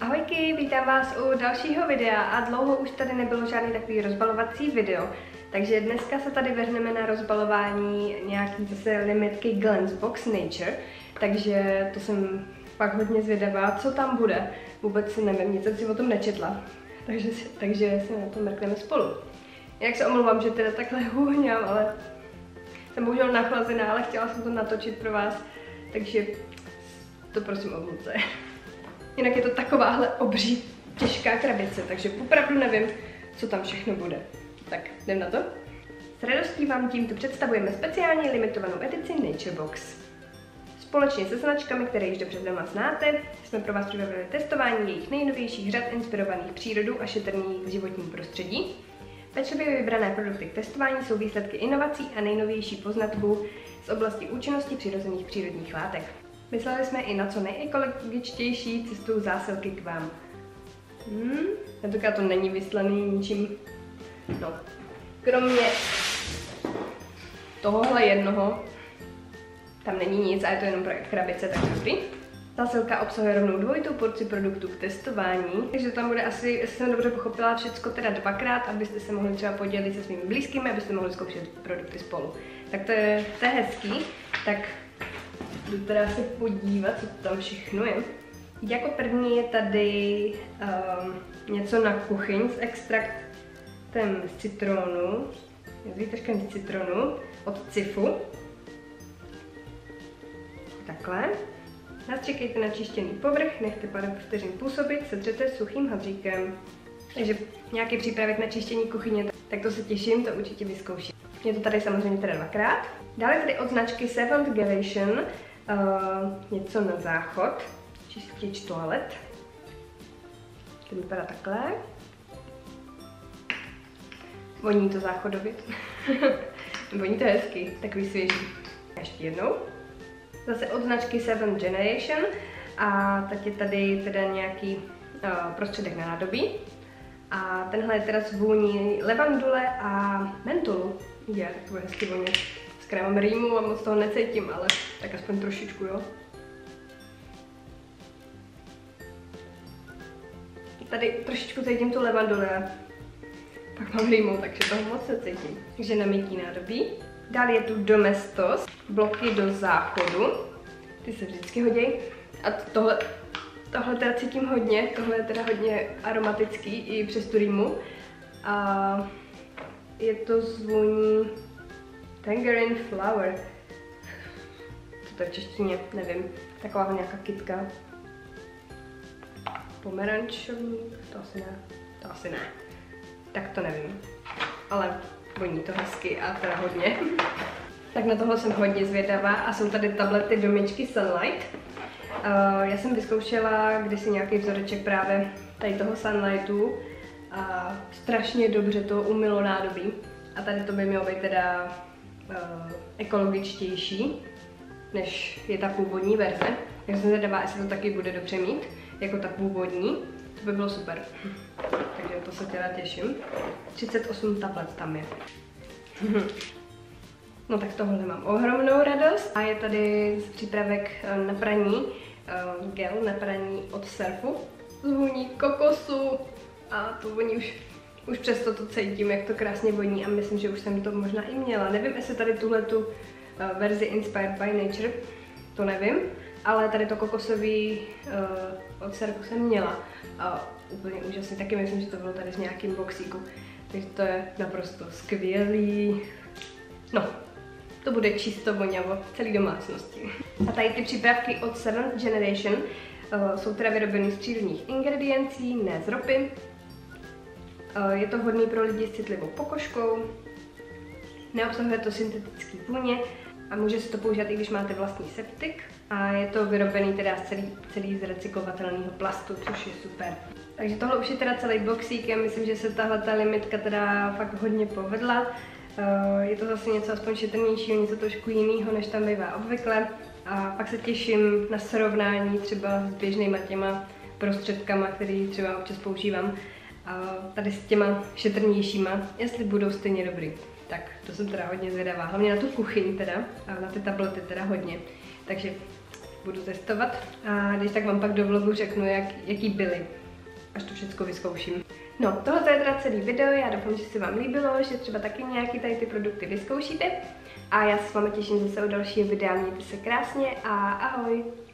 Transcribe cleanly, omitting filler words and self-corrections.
Ahojky, vítám vás u dalšího videa a dlouho už tady nebylo žádný takový rozbalovací video, takže dneska se tady vrhneme na rozbalování nějaký zase limitky Glanc Box Nature, takže to jsem pak hodně zvědavá, co tam bude, vůbec si nevím, nic jsem si o tom nečetla, takže se na to mrkneme spolu. Jak se omlouvám, že teda takhle hůhňám, ale jsem bohužel nachlazená, ale chtěla jsem to natočit pro vás, takže to prosím omluvte. Jinak je to takováhle obří těžká krabice, takže opravdu nevím, co tam všechno bude. Tak, jdem na to. S radostí vám tímto představujeme speciálně limitovanou edici Nature Box. Společně se značkami, které již dobře doma znáte, jsme pro vás připravili testování jejich nejnovějších řad inspirovaných přírodou a šetrných k životnímu prostředí. Pečlivě vybrané produkty k testování jsou výsledky inovací a nejnovější poznatků z oblasti účinnosti přirozených přírodních látek. Mysleli jsme i na co nejekologičtější cestu zásilky k vám. Tentokrát to není vyslaný ničím. No, kromě tohohle jednoho, tam není nic a je to jenom pro krabice, tak dobrý. Zásilka obsahuje rovnou dvojitou porci produktů k testování, takže tam bude asi, jestli jsem dobře pochopila, všecko teda dvakrát, abyste se mohli třeba podělit se svými blízkými, abyste mohli zkoušet produkty spolu. Tak to je hezký. Tak jdu teda se podívat, co tam všechno je. Jako první je tady něco na kuchyň s extraktem z citronu, s výtržkem z citronu od Cifu. Takhle. Nastříkejte na čištěný povrch, nechte pár vteřin působit, setřete suchým hadříkem. Takže nějaký přípravek na čištění kuchyně, tak to se těším, to určitě vyzkouším. Je to tady samozřejmě teda dvakrát. Dále tady od značky Seventh Generation něco na záchod, čistič toalet. To vypadá takhle. Voní to záchodově. Voní to hezky, takový svěží. Ještě jednou. Zase od značky Seventh Generation a teď je tady teda nějaký prostředek na nádobí. A tenhle je teda zvůní levandule a mentolu. Je, tak to bude hezky vonět. Skoro mám rýmu a moc toho necítím, ale tak aspoň trošičku, jo. Tady trošičku cítím tu levandule a pak mám rýmu, takže toho moc necítím. Takže na mytí nádobí. Dále je tu Domestos, bloky do záchodu. Ty se vždycky hodějí. A tohle teda cítím hodně, tohle je teda hodně aromatický i přes tu rýmu. A je to zvůní tangerine flower. Co to je v češtině? Nevím. Taková nějaká kytka. Pomerančový? To asi ne. To asi ne. Tak to nevím. Ale voní to hezky a teda hodně. Tak na tohle jsem hodně zvědavá a jsou tady tablety do myčky Sunlight. Já jsem vyzkoušela kdysi nějaký vzoreček právě tady toho Sunlightu a strašně dobře to umylo nádobí. A tady to by mělo být teda ekologičtější, než je ta původní verze. Takže jsem zvědavá, jestli to taky bude dobře mít, jako ta původní. To by bylo super. Takže to se teda těším. 38 tablet tam je. No tak tohle mám ohromnou radost. A je tady přípravek na praní, gel na praní od Serku. Zvůní kokosu a to voní už přesto to cítím, jak to krásně voní a myslím, že už jsem to možná i měla. Nevím, jestli tady tuhletu verzi Inspired by Nature, to nevím, ale tady to kokosový od Serku jsem měla. A úplně úžasný, taky myslím, že to bylo tady v nějakým boxíku. Takže to je naprosto skvělý. No, to bude čisto voňavo celé domácnosti. A tady ty přípravky od Seventh Generation jsou teda vyrobeny z přírodních ingrediencí, ne z ropy. Je to hodný pro lidi s citlivou pokožkou, neobsahuje to syntetický vůně a může se to používat, i když máte vlastní septik. A je to vyrobený teda z celý z recyklovatelného plastu, což je super. Takže tohle už je teda celý boxík, já myslím, že se tahleta limitka teda fakt hodně povedla. Je to zase něco aspoň šetrnějšího, něco trošku jiného, než tam bývá obvykle. A pak se těším na srovnání třeba s běžnýma těma prostředkama, které třeba občas používám. A tady s těma šetrnějšíma, jestli budou stejně dobrý. Tak to jsem teda hodně zvědavá, hlavně na tu kuchyň teda, a na ty tablety teda hodně. Takže budu testovat a když tak vám pak do vlogu řeknu, jaký byly, až to všechno vyzkouším. No, tohle je teda celý video, já doufám, že se vám líbilo, že třeba taky nějaký tady ty produkty vyzkoušíte a já se s vámi těším zase u dalšího videa, mějte se krásně a ahoj!